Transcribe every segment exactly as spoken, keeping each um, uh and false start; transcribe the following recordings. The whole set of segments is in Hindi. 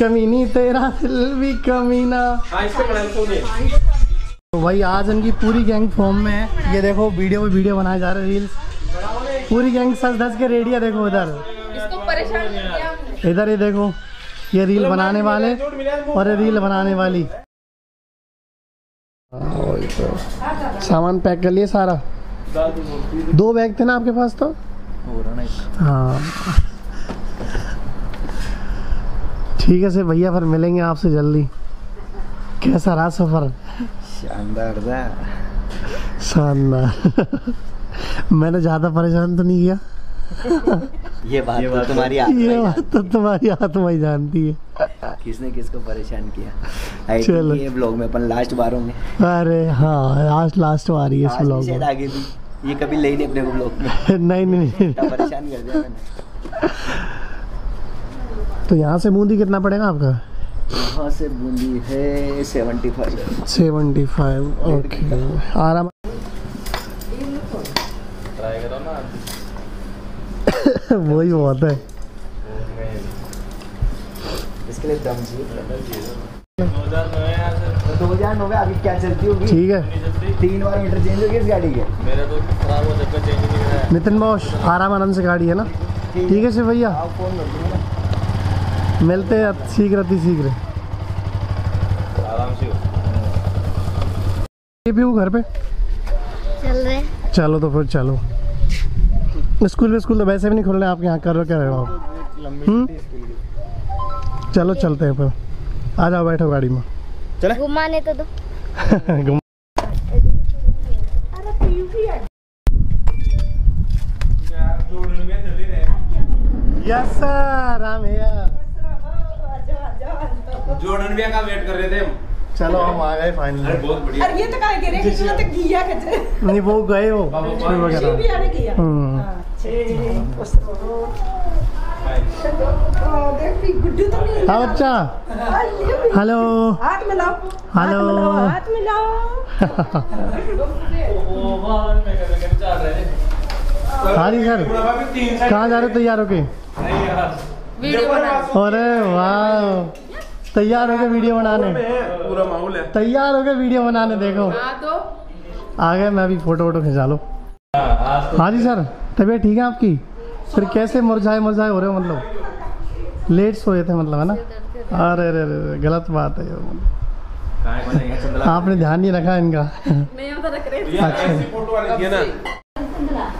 कमीनी तेरा दिल भी कमीना। तो भाई आज इनकी पूरी गैंग फॉर्म में है। ये देखो वीडियो पे वीडियो बनाए जा रहे रील्स, पूरी गैंग सज धज के रेडी है। देखो इधर, इसको परेशान किया। इधर ये देखो, ये रील बनाने वाले और ये रील बनाने वाली। सामान पैक कर लिए सारा। दो बैग थे ना आपके पास तो? हाँ ठीक है सर भैया, फिर मिलेंगे आपसे जल्दी। कैसा रहा सफर? शानदार था, शानदार। मैंने ज़्यादा परेशान तो नहीं किया। ये बात ये तो, तो तुम्हारी आत्मा ये बात तो तुम्हारी आत्मा ही जानती है किसने किसको परेशान किया। चलो ये ब्लॉग में अपन लास्ट बार होंगे। अरे हाँ लास्ट लास्ट बार है इस ब्लॉग में, आगे भी ये कभी ले नहीं अपने को ब्लॉग में। नहीं नहीं परेशान कर दिया मैंने। तो यहाँ से बूंदी कितना पड़ेगा आपका? यहाँ से बूंदी है seventy five. Seventy five okay आराम। ट्राई करो ना वही बहुत है। इसके लिए दम दो हज़ार नौ में अभी क्या चलती होगी। ठीक है, तीन बार मीटर चेंज हो गया इस गाड़ी के। मेरा तो खराब हो चक्कर चेंज नहीं हुआ है। नितिन बॉस आराम आराम से गाड़ी है ना। ठीक है शिव भैया, आप फोन कर दो ना, मिलते हैं शीघ्र अति शीघ्र। आराम से हो। ये भी वो घर पे चल रहे। चलो तो फिर चलो। स्कूल स्कूल तो वैसे भी नहीं खोल रहे आपके यहाँ, कर रहे क्या रहे हो आप? चलो चलते हैं फिर, आ जाओ बैठो गाड़ी में। चले घुमाने तो दो। यस सर हम हियर। जोड़न भैया का वेट कर रहे थे हम। चलो हम आ गए फाइनली। अरे बहुत बढ़िया। अरे ये तो कहां गिरे कितना तक किया कचरे। नहीं वो गए हो वगैरह भी आने किया। हां छह उस तो देख भी गुड्डू तो नहीं। हां बच्चा हेलो, हाथ मिलाओ। हेलो हाथ मिलाओ। ओ वाह मैं कर कर चल रहे थे। हां जी सर कहां जा रहे हो? तैयार होके नहीं यार वीडियो बना। अरे वाह तैयार हो गए वीडियो बनाने, पूरा माहौल है। तैयार हो गए वीडियो बनाने देखो तो। आ गए, मैं भी फोटो वोटो खिंचा लो। हाँ जी सर तबीयत ठीक है आपकी? फिर कैसे मुरझाए मुरझाए हो रहे हो? मतलब लेट सोए थे मतलब है ना? अरे अरे अरे गलत बात है ये, आपने ध्यान नहीं रखा इनका। अच्छा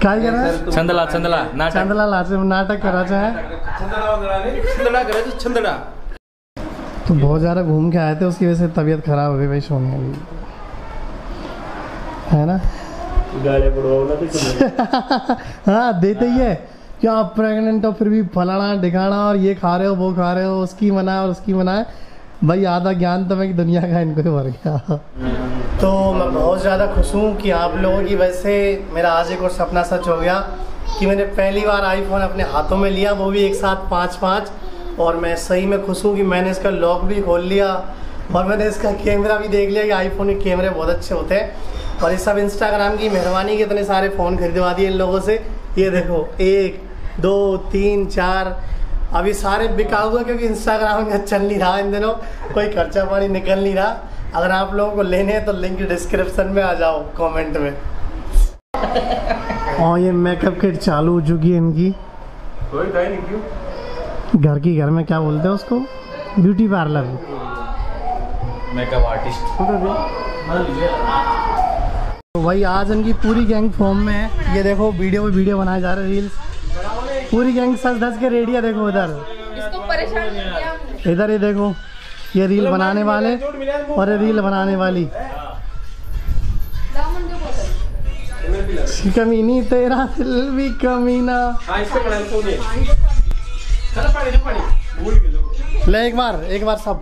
क्या कर रहा है? चंदला चंदला नाटक करा चाहे तो। बहुत ज़्यादा घूम के आए थे, उसकी वजह से तबीयत खराब हो गई भाई सोने में है ना। गाड़ी बढ़वाओ हाँ देते ही है क्या? आप प्रेगनेंट हो फिर भी फलाना ढिकाना और ये खा रहे हो वो खा रहे हो, उसकी मना और उसकी मना है भाई। आधा ज्ञान तो मैं दुनिया का इनको भर गया। तो मैं बहुत ज़्यादा खुश हूँ कि आप लोगों की वजह से मेरा आज एक और सपना सच हो गया कि मैंने पहली बार आईफोन अपने हाथों में लिया, वो भी एक साथ पाँच पाँच। और मैं सही में खुश हूँ कि मैंने इसका लॉक भी खोल लिया और मैंने इसका कैमरा भी देख लिया कि आईफोन के कैमरे बहुत अच्छे होते हैं। और ये सब इंस्टाग्राम की मेहरबानी के इतने सारे फ़ोन खरीदवा दिए इन लोगों से। ये देखो एक दो तीन चार अभी सारे बिका हुआ, क्योंकि इंस्टाग्राम में चल नहीं रहा इन दिनों, कोई खर्चा पानी निकल नहीं रहा। अगर आप लोगों को लेने हैं तो लिंक डिस्क्रिप्सन में, आ जाओ कॉमेंट में। और ये मेकअप किट चालू हो चुकी है इनकी, घर की घर में क्या बोलते हैं उसको, ब्यूटी पार्लर मेकअप आर्टिस्ट। तो भाई आज इनकी पूरी गैंग फॉर्म में है। ये देखो वीडियो पे वीडियो बनाए जा रहे रील्स, पूरी गैंग सज धज के रेडी है। देखो इधर, इसको परेशान किया। इधर ये देखो, ये रील बनाने वाले और ये रील बनाने वाली। कमीनी तेरा दिल भी कमीना। ले एक बार एक बार सब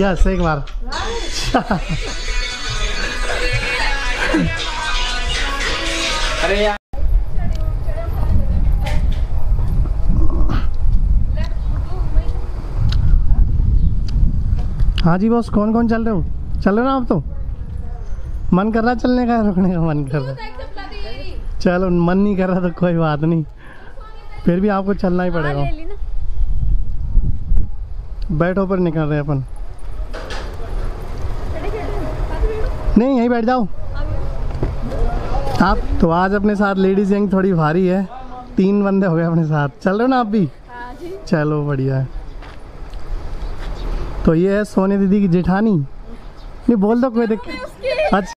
यस एक बार अरे यार हाँ जी बॉस, कौन कौन चल रहे हो? चल रहे हो ना आप? तो मन कर रहा चलने का, रुकने का मन कर रहा। चलो मन नहीं कर रहा तो कोई बात नहीं, फिर भी आपको चलना ही पड़ेगा। बैठो पर निकल रहे हैं अपन। नहीं यहीं बैठ जाओ आप। तो आज अपने साथ लेडीज यंग थोड़ी भारी है, तीन बंदे हो गए अपने साथ। चल रहे हो ना आप भी? हाँ जी। चलो बढ़िया है। तो ये है सोनी दीदी की जेठानी। नहीं बोल दो कोई दिक्कत। अच्छा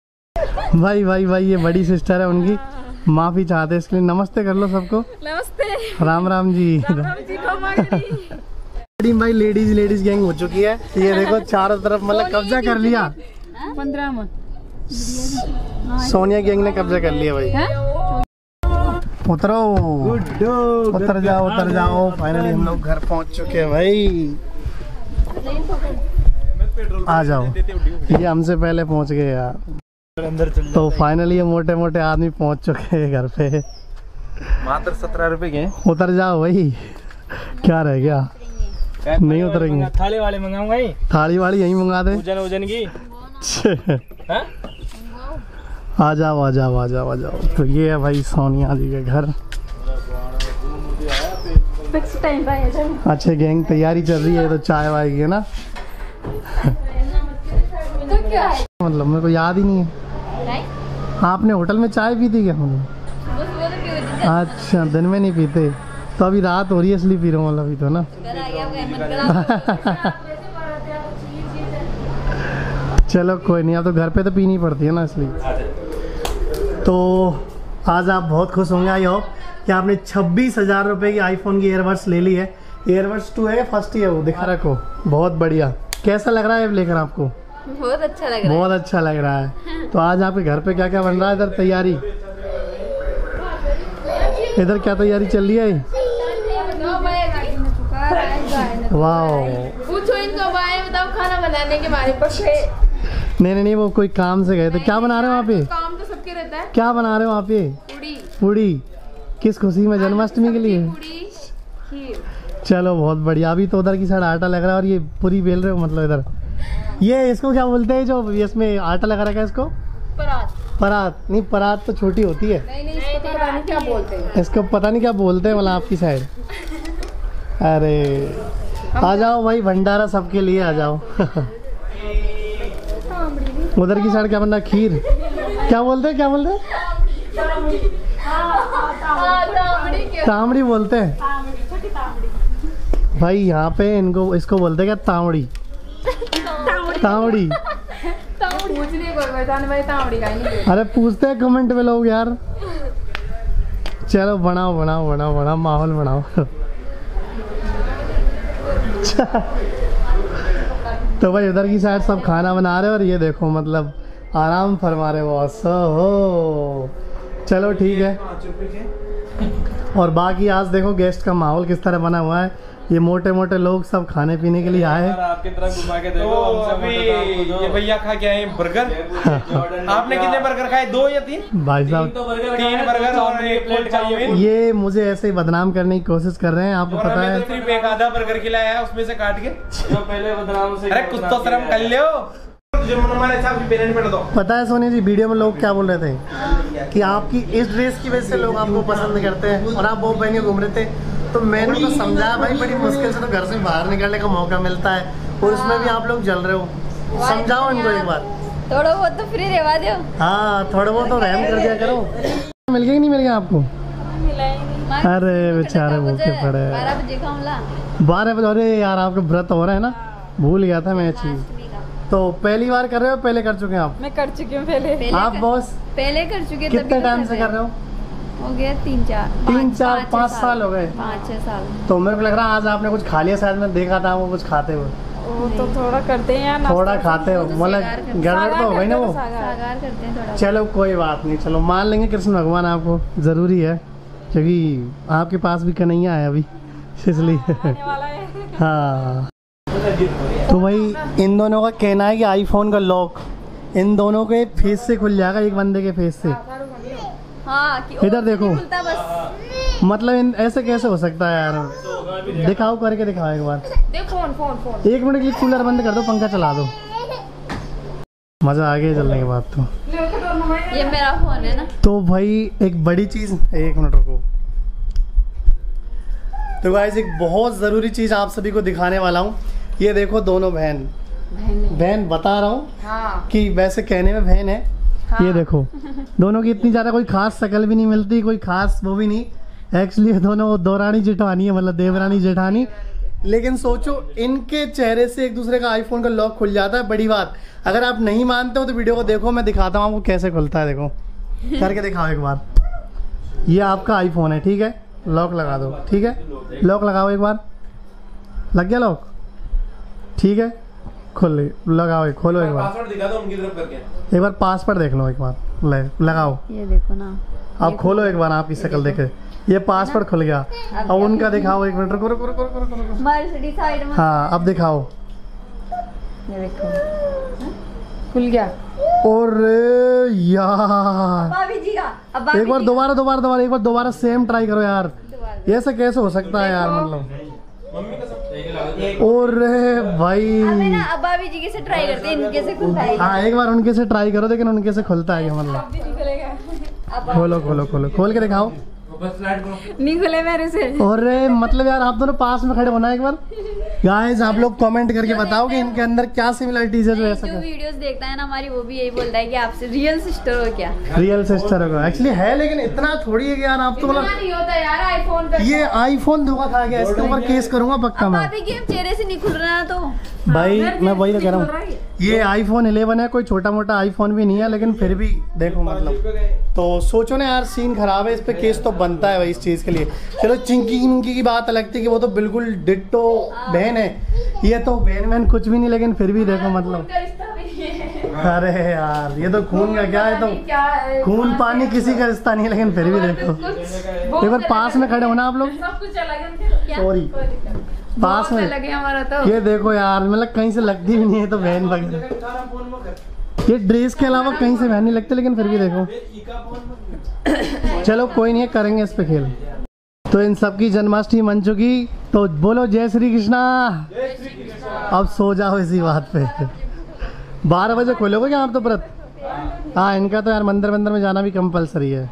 भाई भाई भाई ये बड़ी सिस्टर है उनकी। माफ़ी चाहते इसके लिए। नमस्ते कर लो सबको। नमस्ते। राम राम जी, राम राम जी। भाई लेडीज लेडीज गैंग हो चुकी है। ये देखो चारों तरफ मतलब कब्जा कर लिया। पंद्रह सोनिया गैंग ने कब्जा कर लिया भाई। उतरो, उतर जाओ उतर जाओ। फाइनली हम लोग घर पहुंच चुके हैं भाई। आ जाओ, ये हमसे पहले पहुंच गए यार। तो फाइनली ये मोटे मोटे आदमी पहुंच चुके हैं घर पे। मात्र सत्रह रुपए के। उतर जाओ भाई, क्या रह गया? नहीं उतरेंगे। थाली वाले मंगाऊंगा, थाली वाली यही मंगा दे। वजन वजन की। आ जाओ आ जाओ आ जाओ आ जाओ। तो ये है भाई सोनिया जी का घर। अच्छे गैंग तैयारी चल रही है। तो चाय वाय की है ना। तो क्या है? मतलब मेरे को याद ही नहीं है। नहीं? आपने होटल में चाय पी थी क्या? मतलब अच्छा दिन में नहीं पीते। तो अभी रात हो रही है इसलिए पी रहा हूँ मतलब अभी तो ना। चलो कोई नहीं, आप तो घर पे तो पीनी पड़ती है ना इसलिए। तो आज आप बहुत खुश होंगे। आई होप कि आपने छब्बीस हज़ार रुपये की आईफोन की एयरबड्स ले ली है। एयरबड्स टू है, फर्स्ट ही है वो। दिखा रखो, बहुत बढ़िया। कैसा लग रहा है लेकर आपको? बहुत अच्छा लग रहा है, बहुत अच्छा लग रहा है। तो आज आपके घर पे क्या क्या बन रहा है? इधर तैयारी, इधर क्या तैयारी चल रही है? वाह, पूछो इनको भाई, बताओ खाना बनाने के बारे में। नहीं नहीं नहीं वो कोई काम से गए थे। क्या बना रहे हो आप ये? काम तो सबके रहता है। क्या बना रहे हो आप ये? पूड़ी। पूड़ी किस खुशी में? जन्माष्टमी के लिए। चलो बहुत बढ़िया। अभी तो उधर की साइड आटा लग रहा है और ये पूरी बेल रहे हो मतलब इधर। ये इसको क्या बोलते हैं जो इसमें आटा लगा रखा है इसको? परात। परात नहीं, परात तो छोटी होती है। नहीं नहीं इसको पता नहीं क्या बोलते हैं। इसको पता नहीं क्या बोलते हैं मतलब आपकी साइड। अरे आ जाओ भाई, भंडारा सबके लिए आ जाओ। उधर की साइड क्या बन रहा? खीर। क्या बोलते हैं क्या बोलते हैं? तामड़ी बोलते हैं भाई यहाँ पे इनको। इसको बोलते क्या? तामड़ी। तामड़ी अरे पूछते हैं कमेंट में लोग यार। चलो बनाओ बनाओ बनाओ बनाओ, माहौल बनाओ। तो भाई उधर की साइड सब खाना बना रहे हैं और ये देखो मतलब आराम फरमा रहे बॉस हो। चलो ठीक है। और बाकी आज देखो गेस्ट का माहौल किस तरह बना हुआ है। ये मोटे मोटे लोग सब खाने पीने के लिए आए हैं। आपकी तरफ घुमा के देखो। ये भैया खा के आए बर्गर। आपने कितने बर्गर खाए? दो या तीन? भाई साहब तीन बर्गर और एक प्लेट चाहिए। ये मुझे ऐसे ही बदनाम करने की कोशिश कर रहे हैं। आपको पता है सिर्फ एक आधा बर्गर खिलाया है उसमें से काट के। पहले बदनाम से अरे कुछ तो शर्म कर लो। पता है सोनिया जी वीडियो में लोग क्या बोल रहे थे कि आपकी इस ड्रेस की वजह से लोग आपको पसंद करते हैं और आप वो पहने घूम रहे थे। तो मैंने तो समझाया भाई बड़ी मुश्किल से तो घर से बाहर निकलने का मौका मिलता है और उसमें भी आप लोग जल रहे हो। समझाओ इनको एक बार, थोड़ा बहुत तो फ्री रहवा दो। हाँ थोड़ा बहुत तो रहम कर दिया करो। मिल गया कि नहीं मिल गया आपको? अरे बेचारे भूखे पड़े। बारह बजे। अरे यार आपका व्रत हो रहा है ना, भूल गया था मैं चीज। तो पहली बार कर रहे हो? पहले कर चुके हैं आप? मैं कर चुकी हूँ पहले। आप बॉस पहले कर चुके? कितने टाइम से कर रहे हो? हो गया तीन चार तीन चार पाँच साल हो गए। पाँच छह साल। तो मेरे को लग रहा है आज आपने कुछ खा लिया शायद। मैं देखा था वो कुछ खाते हुए। वो तो थोड़ा करते हैं यार, थोड़ा खाते हो मतलब गड़बड़ तो हो गई ना वो। सागार करते हैं थोड़ा। चलो कोई बात नहीं, चलो मान लेंगे कृष्ण भगवान आपको। जरूरी है क्योंकि आपके पास भी कन्हैया है अभी इसलिए। हाँ तो भाई इन दोनों का कहना है कि आईफोन का लॉक इन दोनों के फेस से खुल जाएगा, एक बंदे के फेस से। हाँ, इधर देखो बस। मतलब इन ऐसे कैसे हो सकता है यार? दिखाओ करके दिखाओ एक बार। Phone phone phone. एक मिनट के लिए कूलर बंद कर दो, पंखा चला दो। मजा आ गया चलने के बाद तो। ये मेरा फोन है ना। तो भाई एक बड़ी चीज, एक मिनट रुको। तो गाइस एक बहुत जरूरी चीज आप सभी को दिखाने वाला हूँ। ये देखो दोनों बहन बहन बता रहा हूँ हाँ। कि वैसे कहने में बहन है हाँ। ये देखो दोनों की इतनी ज्यादा कोई खास शक्ल भी नहीं मिलती, कोई खास वो भी नहीं। एक्चुअली दोनों दौरानी जेठानी है, मतलब देवरानी जेठानी। लेकिन सोचो इनके चेहरे से एक दूसरे का आईफोन का लॉक खुल जाता है। बड़ी बात। अगर आप नहीं मानते हो तो वीडियो को देखो, मैं दिखाता हूँ आपको कैसे खुलता है। देखो करके दिखाओ एक बार। ये आपका आईफोन है, ठीक है, लॉक लगा दो, ठीक है, लॉक लगाओ एक बार। लग गया लॉक, ठीक है, खोल लगाओ, एक खोलो एक बार, पासवर्ड दिखा दो उनकी तरफ करके। एक बार पासवर्ड देख लो एक बार, लगाओ। ये देखो ना, आप खोलो एक बार, आपकी शक्ल देखे। ये पासवर्ड खुल गया। अब उनका दिखाओ एक मिनट, रुको रुको रुको रुको रुको, मर्सिडीज साइड में। हाँ अब दिखाओ, ये देखो खुल गया। और यार भाभी जी का एक बार दोबारा दोबारा दोबारा एक बार दोबारा सेम ट्राई करो यार। ये सब कैसे हो सकता है यार, मतलब। और भाई हमें ना अब भाभी जी से ट्राई करते हैं, इनके से खुलता है। हाँ एक बार उनके से ट्राई करो, लेकिन उनके से खुलता है मतलब। खोलो खोलो खोलो, खोल के दिखाओ। नहीं खुले मेरे से। और मतलब यार आप दोनों पास में खड़े होना एक बार। गाइस आप लोग कमेंट करके बताओ कि इनके अंदर क्या सिमिलरिटीज है। जो ऐसा जो वीडियोस देखता है ना हमारी, वो भी यही बोलता है कि आपसे रियल सिस्टर हो क्या। रियल सिस्टर होगा एक्चुअली है, लेकिन इतना थोड़ी है कि यार आप तो मतलब नहीं होता यार आईफोन पे। ये आईफोन धोखा खा गया, इसके ऊपर केस करूंगा पक्का मैं। अभी गेम चेहरे से निकल रहा है तो भाई मैं वही कह रहा हूँ। ये आईफोन इलेवन है, कोई छोटा मोटा आईफोन भी नहीं है, लेकिन फिर भी देखो मतलब। तो सोचो ना यार सीन खराब है, इस पे केस तो बनता है भाई इस चीज के लिए। चलो चिंकी मिंकी की बात अलग थी कि वो तो बिल्कुल डिट्टो बहन है, ये तो बहन बहन कुछ भी नहीं, लेकिन फिर भी देखो मतलब। अरे यार ये तो खून का क्या है, तो खून पानी किसी का रिश्ता नहीं है, लेकिन फिर भी देखो। एक बार पास में खड़े होना आप लोग, सॉरी पास में लगे हमारा तो। ये देखो यार मतलब कहीं से लगती भी नहीं है तो बहन वगैरह। ये ड्रेस के अलावा कहीं से बहन नहीं लगती, लेकिन फिर भी देखो। चलो कोई नहीं, करेंगे इस पे खेल। तो इन सब की जन्माष्टमी बन चुकी, तो बोलो जय श्री कृष्णा। अब सो जाओ इसी बात पे। बारह बजे खोलोगे क्या आप तो व्रत? हाँ इनका तो यार मंदिर मंदिर में जाना भी कंपल्सरी है।